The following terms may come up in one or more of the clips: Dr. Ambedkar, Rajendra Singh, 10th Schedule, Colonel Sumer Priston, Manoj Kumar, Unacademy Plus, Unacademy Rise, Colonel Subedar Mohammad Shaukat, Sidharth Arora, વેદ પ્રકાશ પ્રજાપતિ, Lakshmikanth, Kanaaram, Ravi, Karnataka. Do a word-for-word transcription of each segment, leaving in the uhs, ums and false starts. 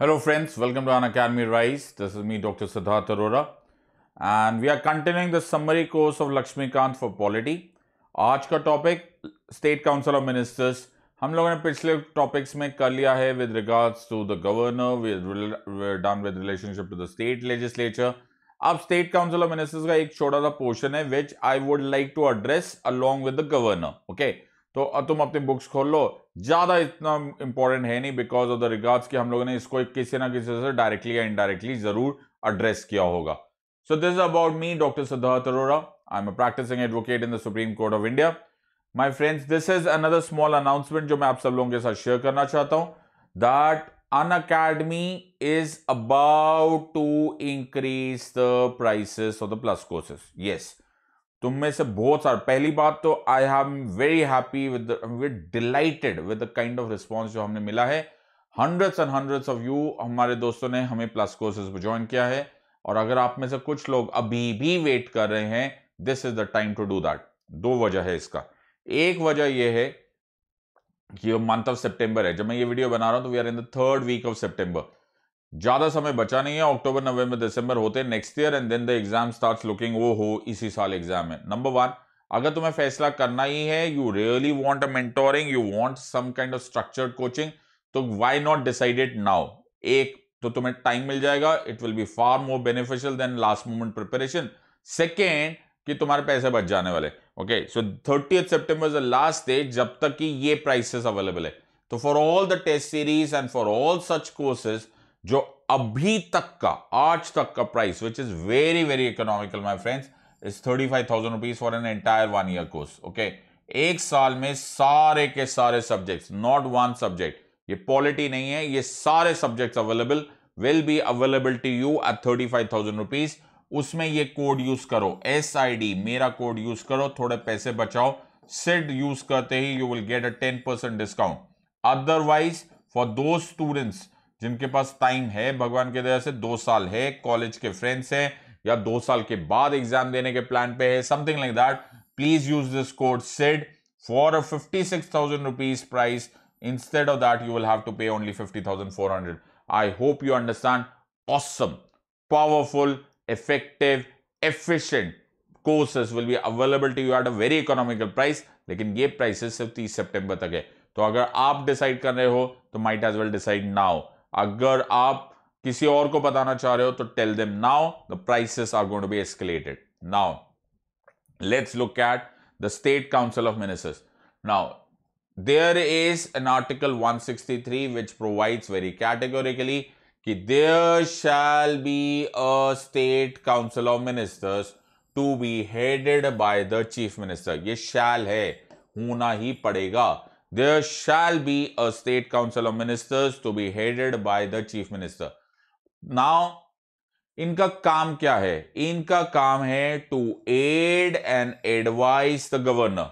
Hello friends, welcome to Unacademy Rise. This is me, Doctor Sidharth Arora, and we are continuing the summary course of Lakshmikanth for polity. आज का topic state council of ministers हम लोगों ने पिछले topics में कर लिया है with regards to the governor, with done with relationship to the state legislature. अब स्टेट काउंसिल ऑफ मिनिस्टर्स का एक छोटा सा पोर्शन है which I would like to address along with the governor. Okay, तो तुम अपनी बुक्स खोल लो, ज्यादा इतना इंपॉर्टेंट है नहीं बिकॉज ऑफ द रिगार्ड्स कि हम लोगों ने इसको किसी ना किसी से डायरेक्टली या इनडायरेक्टली जरूर एड्रेस किया होगा. So this is about me, doctor Siddharth Arora. I am a practicing advocate in the Supreme Court of India. My friends, this is another small announcement जो मैं आप सब लोगों के साथ शेयर करना चाहता हूं, that Unacademy is about to increase the prices of the plus courses. Yes, तुम में से बहुत सारे, पहली बात तो I am very happy with delighted with the kind of response जो हमने मिला है. Hundreds and hundreds of you हमारे दोस्तों ने हमें प्लस कोर्सेज पर ज्वाइन किया है, और अगर आप में से कुछ लोग अभी भी वेट कर रहे हैं, this is the time to do that. दो वजह है इसका. एक वजह यह है कि मंथ ऑफ सेप्टेंबर है, जब मैं ये वीडियो बना रहा हूं तो we are in the third week of September. ज्यादा समय बचा नहीं है, अक्टूबर नवंबर दिसंबर होते हैं next year, and then the exam starts looking वो हो इसी साल एग्जाम है. नंबर वन, अगर तुम्हें फैसला करना ही है, you really want a mentoring, you want some kind of structured coaching, तो why not decide it now. एक तो तुम्हें टाइम मिल जाएगा, it will be far more beneficial than last moment preparation. Second, कि तुम्हारे पैसे बच जाने वाले. Okay, so thirtieth September is the last day जब तक कि ये प्राइसेस अवेलेबल है. तो for all the test series and for all such courses जो अभी तक का आज तक का price which is very very economical my friends is thirty five thousand rupees for an entire one year course. Okay, एक साल में सारे के सारे सब्जेक्ट्स, नॉट वन सब्जेक्ट, ये पॉलिटी नहीं है, ये सारे subjects available will be available to you at thirty five thousand rupees. उसमें ये कोड यूज करो, एस आई डी, मेरा कोड यूज करो, थोड़े पैसे बचाओ. सिड यूज करते ही you will get a ten percent discount. Otherwise for those students जिनके पास टाइम है, भगवान की दया से दो साल है, कॉलेज के फ्रेंड्स हैं, या दो साल के बाद एग्जाम देने के प्लान पे है, something like that, please use this code SID for a fifty six thousand rupees price. Instead of that you will have to pay only fifty thousand four hundred. I hope you understand. Awesome, powerful, effective, efficient courses will be available to you at a very economical price. लेकिन ये prices सिर्फ तीस सितंबर तक है, तो अगर आप decide कर रहे हो तो might as well decide now. अगर आप किसी और को बताना चाह रहे हो तो tell them now. The prices are going to be escalated. Now let's look at the state council of ministers. Now there is an article one sixty three which provides very categorically कि there shall be a state council of ministers to be headed by the chief minister. ये shall है, होना ही पड़ेगा. There shall be a state council of ministers to be headed by the chief minister. Now, इनका काम क्या है? इनका काम है to aid and advise the governor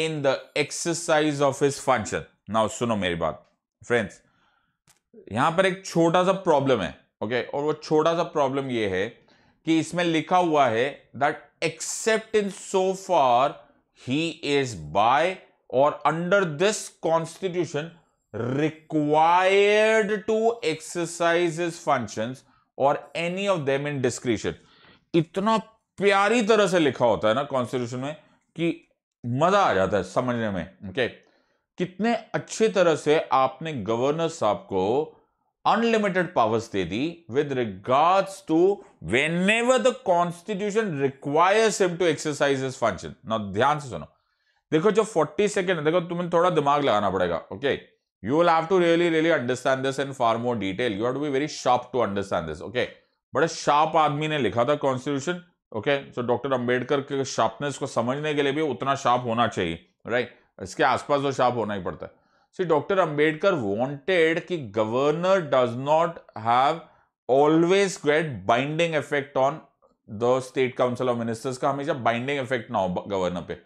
in the exercise of his function. Now, सुनो मेरी बात, friends. यहाँ पर एक छोटा सा problem है, okay? और वो छोटा सा problem ये है कि इसमें लिखा हुआ है that except in so far he is by और under this constitution required to exercise his functions और any of them in discretion. इतना प्यारी तरह से लिखा होता है ना कॉन्स्टिट्यूशन में कि मजा आ जाता है समझने में. ओके, कितने अच्छे तरह से आपने गवर्नर साहब को अनलिमिटेड पावर्स दे दी with regards to whenever the constitution requires him to exercise his function. Now ध्यान से सुनो, देखो जो फोर्टी सेकेंड है, देखो तुम्हें थोड़ा दिमाग लगाना पड़ेगा. Okay, you will have to really really understand this in far more detail. You have to be very sharp to understand this. Okay, बड़े शार्प आदमी ने लिखा था constitution. Okay, so doctor Ambedkar के शार्पनेस को समझने के लिए भी उतना शार्प होना चाहिए, राइट right? इसके आसपास तो शार्प होना ही पड़ता है. सी, डॉक्टर अंबेडकर वांटेड कि governor does not have always get binding effect on the state council of ministers. का हमेशा बाइंडिंग इफेक्ट ना हो गवर्नर पे.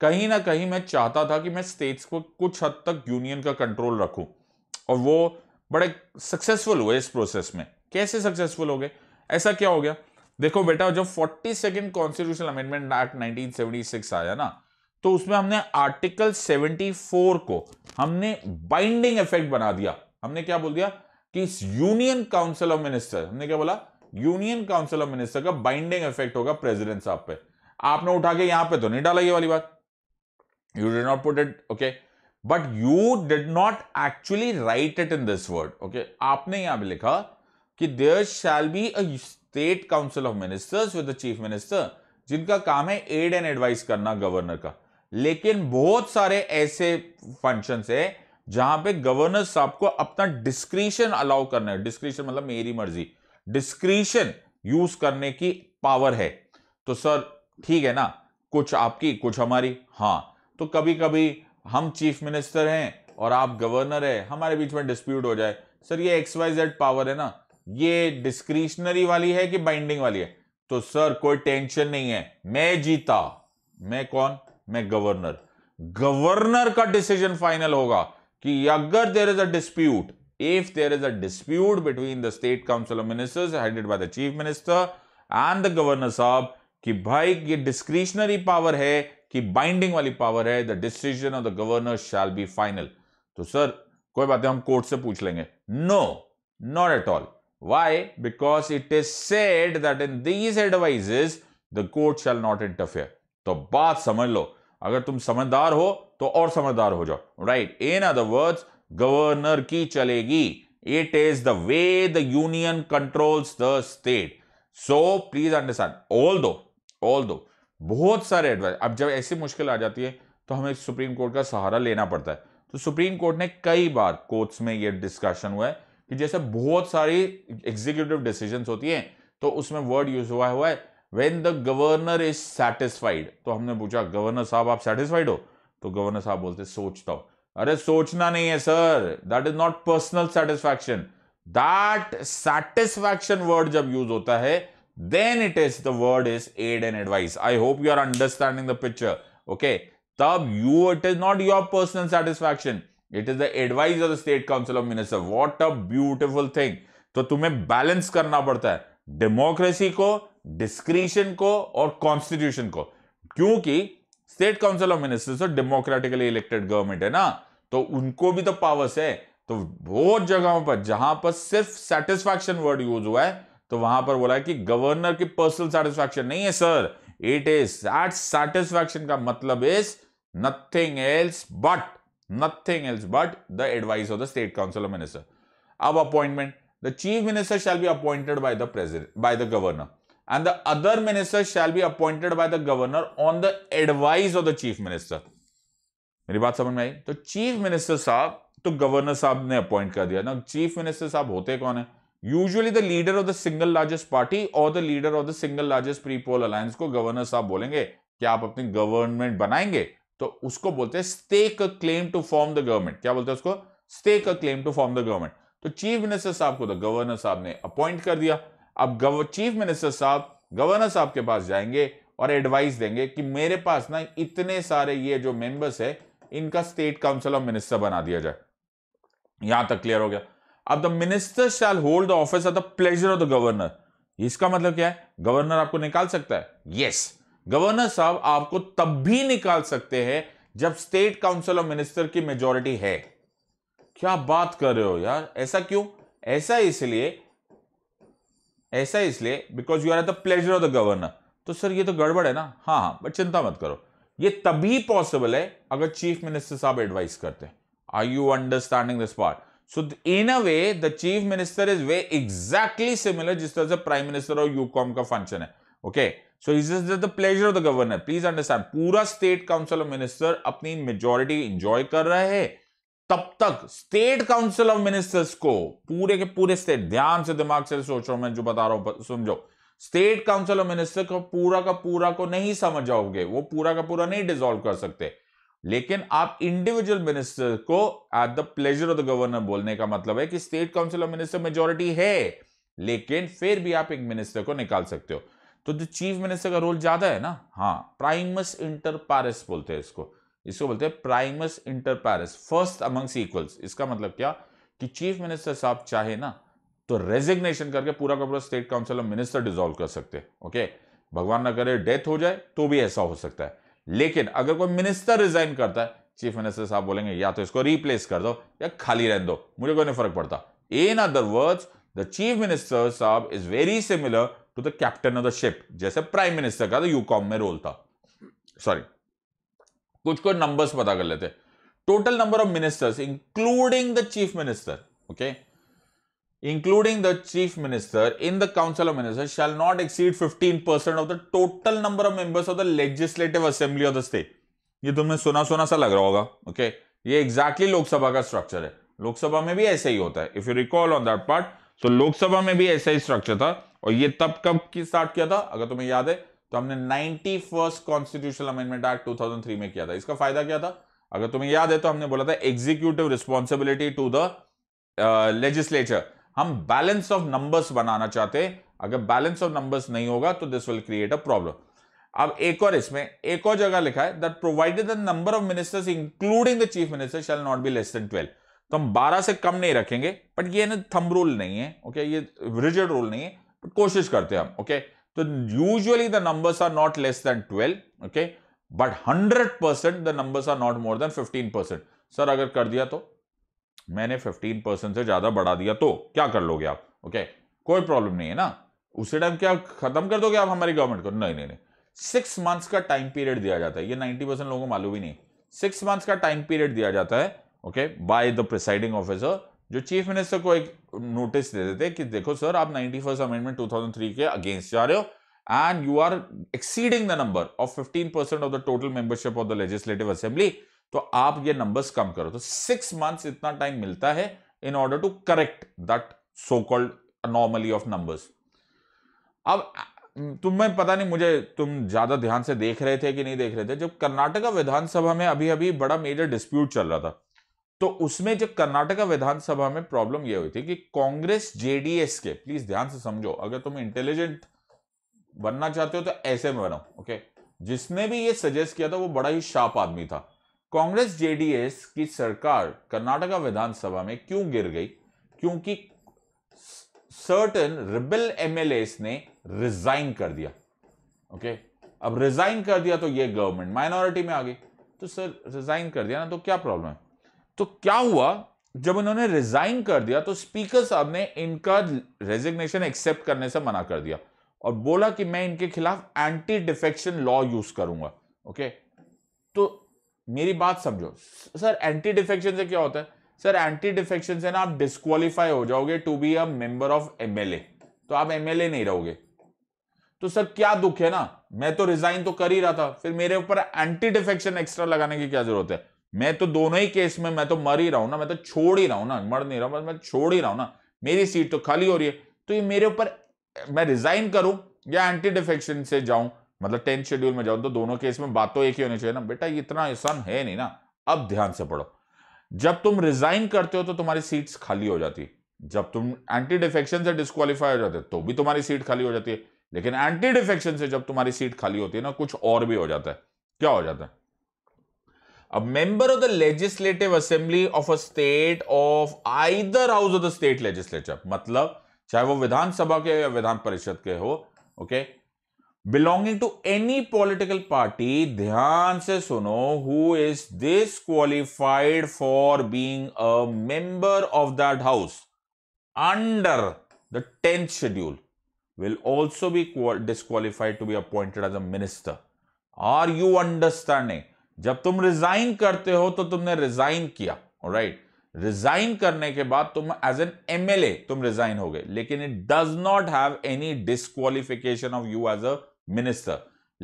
कहीं ना कहीं मैं चाहता था कि मैं स्टेट्स को कुछ हद तक यूनियन का कंट्रोल रखूं, और वो बड़े सक्सेसफुल हुए इस प्रोसेस में. कैसे सक्सेसफुल हो गए? ऐसा क्या हो गया? देखो बेटा, जब forty second constitutional amendment act nineteen seventy six आया ना, तो उसमें हमने आर्टिकल सेवेंटी फोर को हमने बाइंडिंग इफेक्ट बना दिया. हमने क्या बोल दिया कि इस यूनियन काउंसिल ऑफ मिनिस्टर, हमने क्या बोला, यूनियन काउंसिल ऑफ मिनिस्टर का बाइंडिंग इफेक्ट होगा प्रेसिडेंट साहब पे। आपने उठा के यहां पे तो नहीं डाला ये वाली बात, you did not put it, okay, but you did not actually write it in this word, okay. आपने यहां पे लिखा कि there shall be a state council of ministers with the chief minister, जिनका काम है एड एंड एडवाइस करना governor का। लेकिन बहुत सारे ऐसे फंक्शंस है जहां पे गवर्नर साहब को अपना डिस्क्रिशन अलाउ करना है, डिस्क्रिशन मतलब मेरी मर्जी, डिस्क्रिशन यूज करने की पावर है। तो सर ठीक है ना, कुछ आपकी कुछ हमारी, हाँ, तो कभी कभी हम चीफ मिनिस्टर हैं और आप गवर्नर है, हमारे बीच में डिस्प्यूट हो जाए, सर ये एक्स वाई जेड पावर है ना, ये डिस्क्रिशनरी वाली है कि बाइंडिंग वाली है, तो सर कोई टेंशन नहीं है, मैं जीता। मैं कौन? मैं गवर्नर। गवर्नर का डिसीजन फाइनल होगा कि अगर there is a dispute, if there is a dispute between the state council of ministers headed by the chief minister and the governor साहब, कि भाई ये डिस्क्रिशनरी पावर है कि बाइंडिंग वाली पावर है, the decision of the governor shall be final. तो sir कोई बात नहीं, हम कोर्ट से पूछ लेंगे। No, not at all. Why? Because it is said that in these advices the court shall not interfere. तो बात समझ लो, अगर तुम समझदार हो तो और समझदार हो जाओ, right. In other words, governor की चलेगी। It is the way the union controls the state. So please understand, although although बहुत सारे एडवाइस। अब जब ऐसी मुश्किल आ जाती है तो हमें सुप्रीम कोर्ट का सहारा लेना पड़ता है। तो सुप्रीम कोर्ट ने कई बार कोर्ट्स में यह डिस्कशन हुआ है कि जैसे बहुत सारी एग्जीक्यूटिव डिसीजंस होती हैं तो उसमें वर्ड यूज हुआ हुआ है when the governor is satisfied. तो हमने पूछा गवर्नर साहब आप सैटिस्फाइड हो? तो गवर्नर साहब बोलते सोचता हूं। अरे सोचना नहीं है sir, that is not personal satisfaction. That satisfaction word जब यूज होता है then it is the word is aid and advice. I hope you are understanding the picture, okay. तब you, it is not your personal satisfaction, it is the advice of the state council of minister. What a beautiful thing. तो तुम्हें balance करना पड़ता है democracy को, discretion को और constitution को, क्योंकि स्टेट काउंसिल ऑफ मिनिस्टर्स तो डेमोक्रेटिकली इलेक्टेड गवर्नमेंट है ना, तो उनको भी तो पावर्स है। तो बहुत जगहों पर जहां पर सिर्फ सेटिस्फैक्शन वर्ड यूज हुआ है तो वहां पर बोला है कि गवर्नर की पर्सनल सेटिस्फैक्शन नहीं है sir, it is that satisfaction का मतलब is nothing else but Nothing else but the advice of the state council of minister. Ab appointment, the chief minister shall be appointed by the president, by the governor, and the other minister shall be appointed by the governor on the advice of the chief minister. मेरी बात समझ में आई? तो chief minister साहब तो governor साहब ने appoint कर दिया ना। Chief minister साहब होते कौन है? Usually the leader of the single largest party or the leader of the single largest pre-poll alliance को governor साहब बोलेंगे कि आप अपनी government बनाएंगे, तो उसको बोलते हैं stake a claim to form the government. क्या बोलते हैं उसको? Stake a claim to form the government. तो चीफ मिनिस्टर साहब को तो गवर्नर साहब ने अपॉइंट कर दिया। अब चीफ मिनिस्टर साहब गवर्नर साहब के पास जाएंगे और एडवाइस देंगे कि मेरे पास ना इतने सारे ये जो मेंबर्स है इनका स्टेट काउंसिल ऑफ मिनिस्टर बना दिया जाए। यहां तक क्लियर हो गया। अब the minister shall hold the office at the pleasure of the governor. इसका मतलब क्या है? गवर्नर आपको निकाल सकता है? Yes yes. गवर्नर साहब आपको तब भी निकाल सकते हैं जब स्टेट काउंसिल ऑफ मिनिस्टर की मेजॉरिटी है। क्या बात कर रहे हो यार, ऐसा क्यों? ऐसा इसलिए ऐसा इसलिए because you are at the pleasure of the governor. तो सर ये तो गड़बड़ है ना। हाँ हाँ बट चिंता मत करो, ये तभी पॉसिबल है अगर चीफ मिनिस्टर साहब एडवाइस करते हैं। Are you understanding this part? So in a way the chief minister is way exactly similar जिस तरह से प्राइम मिनिस्टर और यूकॉम का फंक्शन है, okay. So is is the pleasure of the governor. Please understand, पूरा state council of minister अपनी majority enjoy कर रहा है तब तक स्टेट काउंसिल ऑफ मिनिस्टर्स को पूरे के पूरे स्टेट, ध्यान से दिमाग से सोच रहा हूं मैं जो बता रहा हूं समझो, स्टेट काउंसिल ऑफ मिनिस्टर को पूरा का पूरा को नहीं समझ जाओगे, वो पूरा का पूरा नहीं डिसॉल्व कर सकते, लेकिन आप इंडिविजुअल मिनिस्टर को at the pleasure of the governor बोलने का मतलब है कि state council of minister majority है लेकिन फिर भी आप एक मिनिस्टर को निकाल सकते हो। तो जो चीफ मिनिस्टर का रोल ज्यादा है ना, हाँ, प्राइमस इंटर पारेस बोलते हैं इसको, इसको बोलते हैं primus inter pares, first amongst equals. इसका मतलब क्या कि चीफ मिनिस्टर साहब चाहे ना तो रेजिग्नेशन करके पूरा का पूरा state council of minister dissolve कर सकते हैं, ओके। भगवान ना करे डेथ हो जाए तो भी ऐसा हो सकता है, लेकिन अगर कोई मिनिस्टर रिजाइन करता है चीफ मिनिस्टर साहब बोलेंगे या तो इसको रिप्लेस कर दो या खाली रहने दो, मुझे कोई नहीं फर्क पड़ता, In other words, the chief minister साहब is very similar to the captain of the ship, जैसे prime minister का तो यूकॉम में रोल था. सॉरी, कुछ कुछ नंबर्स पता कर लेते. Total number of ministers including the chief minister, okay, including the chief minister in the council of ministers shall not exceed fifteen percent of the total number of members of the legislative assembly of the state. ये तुमने सुना सुना सा लग रहा होगा, okay. ये exactly Lok Sabha का स्ट्रक्चर है. लोकसभा में भी ऐसा ही होता है, if you recall on that part. So Lok Sabha में भी ऐसा ही स्ट्रक्चर था, और ये तब कब की स्टार्ट किया था, अगर तुम्हें याद है तो हमने ninety first constitutional amendment act two thousand three में किया था. इसका फायदा क्या था, अगर तुम्हें याद है तो हमने बोला था executive responsibility to the legislature. हम बैलेंस ऑफ नंबर्स बनाना चाहते, अगर बैलेंस ऑफ नंबर्स नहीं होगा तो this will create a problem. अब एक और इसमें एक और जगह लिखा है that provided the number of ministers including the chief minister shall not be less than twelve. तो हम बारह से कम नहीं रखेंगे, बट ये थंब रूल नहीं है, ओके, ये रिजिड रूल नहीं है, बट कोशिश करते हैं हम, ओके. तो usually the numbers are not less than twelve, okay, but hundred percent the numbers are not more than fifteen percent. Sir अगर कर दिया तो, मैंने फिफ्टीन परसेंट से ज्यादा बढ़ा दिया तो क्या कर लोगे आप, ओके, कोई प्रॉब्लम नहीं है ना. उसी टाइम क्या खत्म कर दोगे आप हमारी गवर्नमेंट को? नहीं नहीं नहीं. सिक्स मंथ्स का टाइम पीरियड दिया जाता है, ये नाइंटी परसेंट लोगों को मालूम ही नहीं. सिक्स मंथ्स का टाइम पीरियड दिया जाता है, okay, by the presiding officer, जो चीफ मिनिस्टर को एक नोटिस दे देते कि देखो सर आप ninety first amendment two thousand three के अगेंस्ट जा रहे हो and you are exceeding the number of fifteen percent of the total membership of the legislative assembly, तो आप ये नंबर्स कम करो. तो सिक्स मंथ्स इतना टाइम मिलता है in order to correct that so called anomaly of numbers. अब तुम्हें पता नहीं, मुझे तुम ज्यादा ध्यान से देख रहे थे कि नहीं देख रहे थे, जब कर्नाटका विधानसभा में अभी अभी बड़ा मेजर डिस्प्यूट चल रहा था, तो उसमें जब कर्नाटका विधानसभा में प्रॉब्लम यह हुई थी कि कांग्रेस जेडीएस के, प्लीज ध्यान से समझो, अगर तुम इंटेलिजेंट बनना चाहते हो तो ऐसे में बनाओ, ओके. जिसने भी ये सजेस्ट किया था वो बड़ा ही शार्प आदमी था. कांग्रेस जेडीएस की सरकार कर्नाटका विधानसभा में क्यों गिर गई, क्योंकि सर्टेन रिबेल एमएलएस ने रिजाइन कर दिया, ओके. अब रिजाइन कर दिया तो ये गवर्नमेंट माइनॉरिटी में आ गई, तो सर रिजाइन कर दिया ना तो क्या प्रॉब्लम है. तो क्या हुआ, जब इन्होंने रिजाइन कर दिया तो स्पीकर साहब ने इनका रेजिग्नेशन एक्सेप्ट करने से मना कर दिया और बोला कि मैं इनके खिलाफ एंटी डिफेक्शन लॉ यूज करूंगा, ओके. तो मेरी बात समझो, सर एंटी डिफेक्शन से क्या होता है? सर एंटी डिफेक्शन से ना आप डिस्क्वालीफाई हो जाओगे to be a member of MLA, तो आप एमएलए नहीं रहोगे. तो सर क्या दुख है ना, मैं तो रिजाइन तो कर ही रहा था, फिर मेरे ऊपर एंटी डिफेक्शन एक्स्ट्रा लगाने की क्या जरूरत है? मैं तो दोनों ही केस में मैं तो मर ही रहा हूं ना, मैं तो छोड़ ही रहा हूं ना, मर नहीं रहा हूं, मैं छोड़ ही रहा हूं ना, मेरी सीट तो खाली हो रही है. तो ये मेरे ऊपर, मैं रिजाइन करूं या एंटी डिफेक्शन से जाऊं, मतलब टेंथ शेड्यूल में जाओ, तो दोनों केस में बात तो एक ही होनी चाहिए ना बेटा, इतना आसान है नहीं ना. अब ध्यान से पढ़ो, जब तुम रिजाइन करते हो तो तुम्हारी सीट्स खाली हो जाती है, जब तुम एंटी डिफेक्शन से डिस्क्वालीफाई हो जाते हो तो भी तुम्हारी सीट खाली हो जाती है, लेकिन एंटी डिफेक्शन से जब तुम्हारी सीट खाली होती है ना, कुछ और भी हो जाता है. क्या हो जाता है? अब member of the legislative assembly of a state of either house of the state legislature, मतलब चाहे वो विधानसभा के या विधान परिषद के हो, okay, belonging to any political party, ध्यान से सुनो, who is disqualified for being a member of that house under the tenth schedule will also be disqualified to be appointed as a minister. Are you understanding? जब तुम resign करते हो तो तुमने resign किया, alright? रिजाइन करने के बाद तुम एज एन एमएलए तुम रिजाइन हो गए, लेकिन it does not have any disqualification of you as a minister.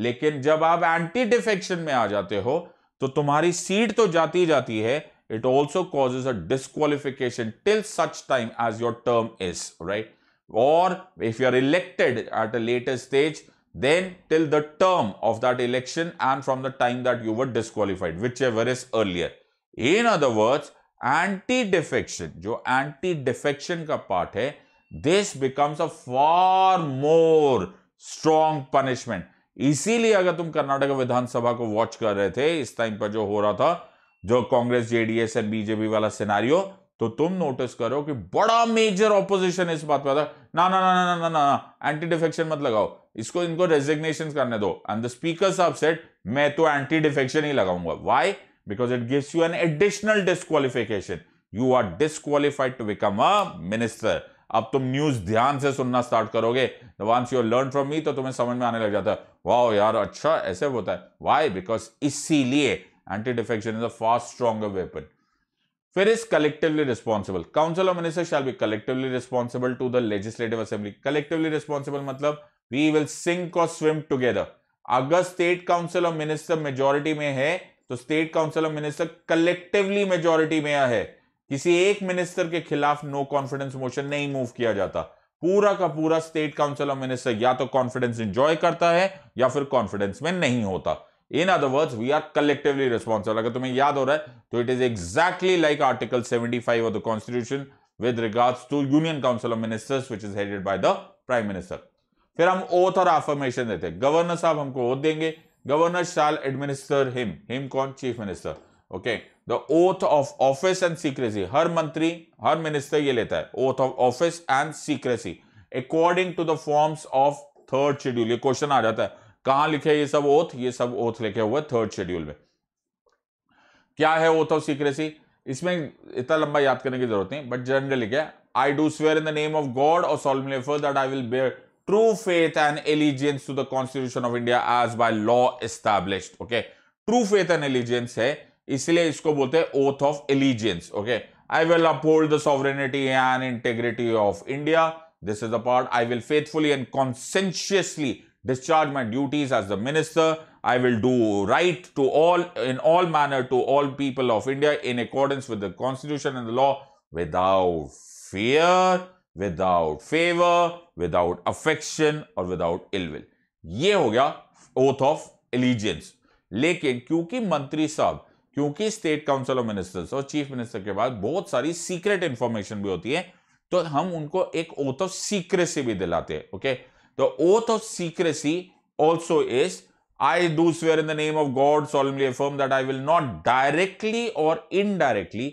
लेकिन जब आप एंटी डिफेक्शन में आ जाते हो तो तुम्हारी सीट तो जाती जाती है, it also causes a disqualification till such time as your term is, right, और if you are elected at a later stage then till the term of that election and from the time that you were disqualified, which is earlier. In other words, anti defection, जो anti defection का part है, this becomes a far more strong punishment. इसीलिए अगर तुम कर्नाटक विधानसभा को watch कर रहे थे इस टाइम पर जो हो रहा था, जो कांग्रेस जेडीएस एंड बीजेपी वाला सिनारियो, तो तुम नोटिस करो कि बड़ा मेजर ऑपोजिशन इस बात पे आता, ना ना ना ना ना ना एंटी डिफेक्शन मत लगाओ, इसको इनको रेजिग्नेशन करने दो. एंड द स्पीकर साहब सेड मैं तो एंटी डिफेक्शन ही लगाऊंगा. Why? Because it gives you an additional disqualification. You are disqualified to become a minister. अब तुम न्यूज ध्यान से सुनना स्टार्ट करोगे, the once you learn from me, तो तुम्हें समझ में आने लग जाता है, वाओ यार अच्छा ऐसे होता है। व्हाई? बिकॉज इसीलिए anti defection is a far stronger weapon. फिर is collectively responsible. Council of minister shall be collectively responsible to the legislative assembly. Collectively responsible मतलब वी विल सिंक और स्विम टुगेदर। अगर state council of minister majority में है तो state council of minister collectively majority में है। किसी एक मिनिस्टर के खिलाफ नो कॉन्फिडेंस मोशन नहीं मूव किया जाता। पूरा का पूरा स्टेट काउंसिल ऑफ मिनिस्टर या तो कॉन्फिडेंस एंजॉय करता है या फिर कॉन्फिडेंस में नहीं होता। In other words we are collectively responsible. अगर तुम्हें याद हो रहा है तो it is exactly like article seventy five of the constitution with regards to union council of ministers which is headed by the prime minister. फिर हम oath और अफर्मेशन देते हैं। गवर्नर साहब हमको ओथ देंगे, governor shall administer him. Him कौन? Chief minister. Okay, the oath of office and secrecy. हर मंत्री हर मिनिस्टर ये लेता है, oath of office and secrecy according to the forms of third schedule. ये क्वेश्चन आ जाता है, कहां लिखे ये सब ओथ? ये सब ओथ लिखे हुए थर्ड शेड्यूल में। क्या है ओथ ऑफ सीक्रेसी? इसमें इतना लंबा याद करने की जरूरत नहीं, बट जनरली क्या, I do swear in the name of God और solemnly first that I will bear true faith and allegiance to the Constitution of India as by law established. Okay, true faith and allegiance है, इसलिए इसको बोलते हैं oath of allegiance. Okay, I will uphold the sovereignty and integrity of India. This is the part. I will faithfully and conscientiously discharge my duties as the minister. I will do right to all in all manner to all people of India in accordance with the Constitution and the law, without fear, without favor, without affection और without ill will. ये हो गया oath of allegiance. लेकिन क्योंकि मंत्री साहब, क्योंकि state council of ministers और चीफ मिनिस्टर के बाद बहुत सारी सीक्रेट इंफॉर्मेशन भी होती है, तो हम उनको एक oath of secrecy भी दिलाते हैं. ओके, तो oath of secrecy also is I do swear in the name of God solemnly affirm that I will not directly or indirectly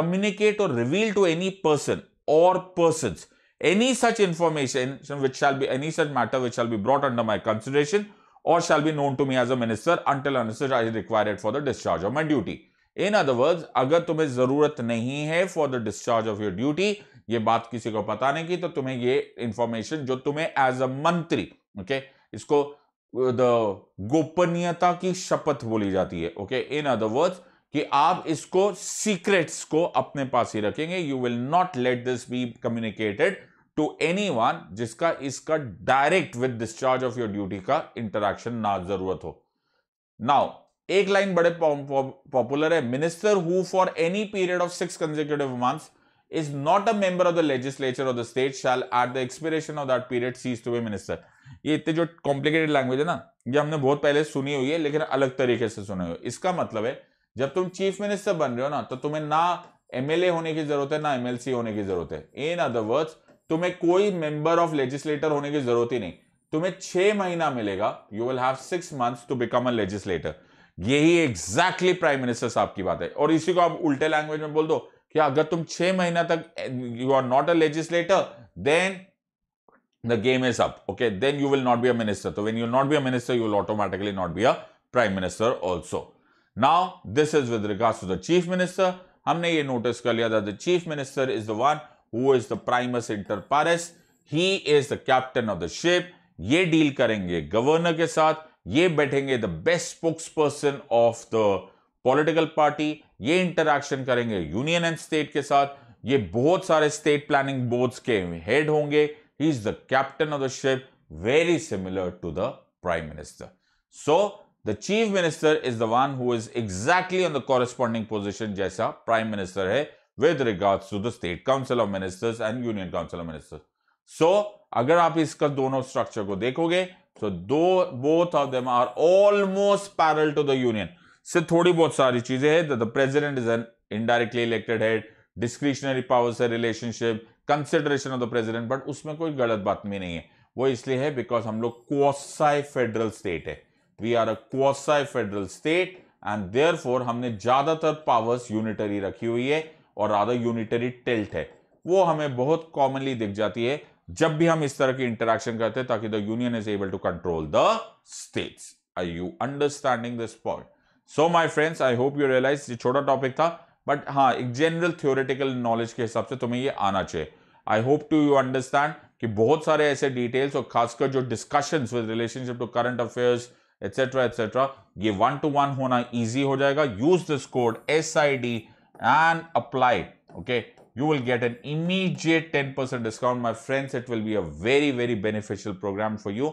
communicate or reveal to any person or persons any such information which shall be any such matter which shall be brought under my consideration or shall be known to me as a minister until and unless I require it for the discharge of my duty. In other words, अगर तुम्हें जरूरत नहीं है for the discharge of your duty, ये बात किसी को पता नहीं की, तो तुम्हें ये information जो तुम्हें as a मंत्री, okay, इसको the गोपनीयता की शपथ बोली जाती है. Okay, in other words कि आप इसको सीक्रेट्स को अपने पास ही रखेंगे. You will not let this be communicated to anyone जिसका इसका direct with discharge of your duty का इंटरैक्शन ना जरूरत हो. नाउ एक लाइन बड़े पॉपुलर है, minister who for any period of six consecutive months is not a member of the legislature of the state shall at the expiration of that period cease to be minister. ये इतने जो complicated language है ना, ये हमने बहुत पहले सुनी हुई है लेकिन अलग तरीके से सुनी हुई है. इसका मतलब है जब तुम चीफ मिनिस्टर बन रहे हो ना, तो तुम्हें ना एमएलए होने की जरूरत है ना एमएलसी होने की जरूरत है. इन अदर वर्ड्स तुम्हें कोई मेंबर ऑफ लेजिस्लेटर होने की जरूरत ही नहीं. तुम्हें छह महीना मिलेगा, you will have six months to become a legislator. यही एग्जैक्टली प्राइम मिनिस्टर साहब की बात है. और इसी को आप उल्टे लैंग्वेज में बोल दो कि अगर तुम छह महीना तक you are not a legislator then the game is up. Okay, then you will not be a minister. तो when you not be a minister you will automatically not be a prime minister also. Now this is with regards to the chief minister. हमने ये notice कर लिया that the chief minister is the one who is the primus inter pares. He is the captain of the ship. ये deal करेंगे governor के साथ. ये बैठेंगे the best spokesperson of the political party. ये interaction करेंगे union and state के साथ. ये बहुत सारे state planning boards के head होंगे. He is the captain of the ship. Very similar to the prime minister. So the chief minister is the one who is exactly on the corresponding position जैसा prime minister है with regards to the state council of ministers and union council of ministers. So अगर आप इसका दोनों structure को देखोगे तो दो both of them are almost parallel to the union. से थोड़ी बहुत सारी चीजें हैं that the president is an indirectly elected head, discretionary powers है relationship, consideration of the president, but उसमें कोई गलत बात में नहीं है. वो इसलिए है because हम लोग quasi federal state है. We are a quasi federal state and therefore हमने ज्यादातर पावर्स यूनिटरी रखी हुई है और आधा यूनिटरी टिल्ट है. वो हमें बहुत कॉमनली दिख जाती है जब भी हम इस तरह की इंटरेक्शन करते हैं ताकि the union is able to control the states. Are you understanding this point? So my friends, I hope you realise, ये छोटा टॉपिक था बट हाँ, एक जनरल थ्योरेटिकल नॉलेज के हिसाब से तुम्हें ये आना चाहिए. I hope to you understand कि बहुत सारे ऐसे डिटेल्स और खासकर जो discussions with relationship to current affairs etcetera etcetera, ये वन टू वन होना इजी हो जाएगा. Use this code S I D and apply. Okay, you will get an immediate ten percent discount, my friends. It will be a very, very beneficial program for you.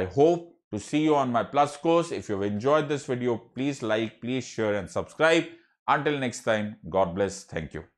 I hope to see you on my Plus course. If you've enjoyed this video, please like, please share and subscribe. Until next time, God bless. Thank you.